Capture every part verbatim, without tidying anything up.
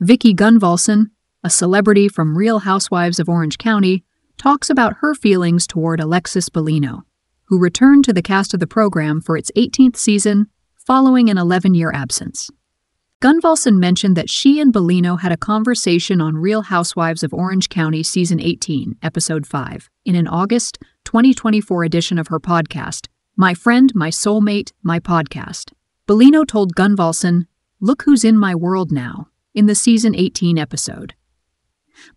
Vicki Gunvalson, a celebrity from Real Housewives of Orange County, talks about her feelings toward Alexis Bellino, who returned to the cast of the program for its eighteenth season following an eleven-year absence. Gunvalson mentioned that she and Bellino had a conversation on Real Housewives of Orange County Season eighteen, Episode five, in an August twenty twenty-four edition of her podcast, My Friend, My Soulmate, My Podcast. Bellino told Gunvalson, "Look who's in my world now," in the Season eighteen episode.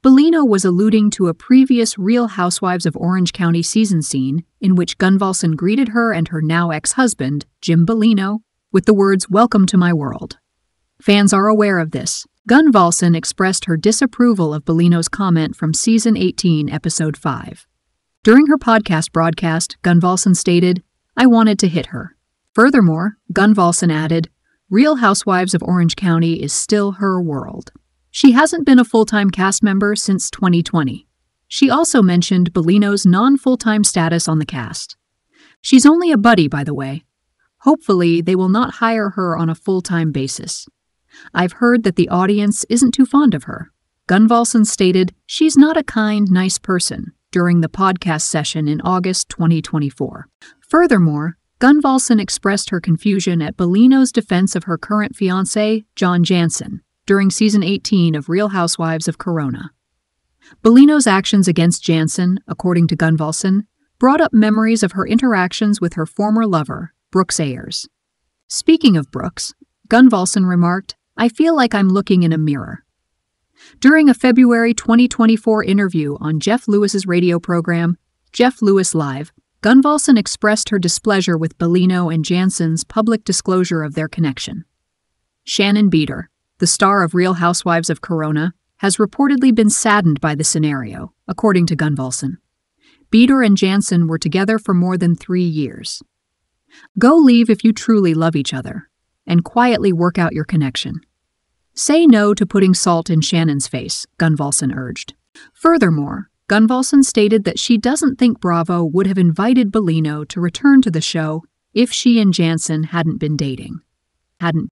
Bellino was alluding to a previous Real Housewives of Orange County season scene in which Gunvalson greeted her and her now ex-husband, Jim Bellino, with the words, "Welcome to my world." Fans are aware of this. Gunvalson expressed her disapproval of Bellino's comment from Season eighteen, Episode five. During her podcast broadcast, Gunvalson stated, "I wanted to hit her." Furthermore, Gunvalson added, "Real Housewives of Orange County is still her world." She hasn't been a full-time cast member since twenty twenty. She also mentioned Bellino's non-full-time status on the cast. She's only a buddy, by the way. Hopefully, they will not hire her on a full-time basis. I've heard that the audience isn't too fond of her. Gunvalson stated she's not a kind, nice person during the podcast session in August twenty twenty-four. Furthermore, Gunvalson expressed her confusion at Bellino's defense of her current fiancé, John Janssen, during Season eighteen of Real Housewives of Corona. Bellino's actions against Janssen, according to Gunvalson, brought up memories of her interactions with her former lover, Brooks Ayers. Speaking of Brooks, Gunvalson remarked, "I feel like I'm looking in a mirror." During a February twenty twenty-four interview on Jeff Lewis's radio program, Jeff Lewis Live!, Gunvalson expressed her displeasure with Bellino and Janssen's public disclosure of their connection. Shannon Beador, the star of Real Housewives of Corona, has reportedly been saddened by the scenario, according to Gunvalson. Beador and Janssen were together for more than three years. Go leave if you truly love each other, and quietly work out your connection. Say no to putting salt in Shannon's face, Gunvalson urged. Furthermore, Gunvalson stated that she doesn't think Bravo would have invited Bellino to return to the show if she and Janssen hadn't been dating. Hadn't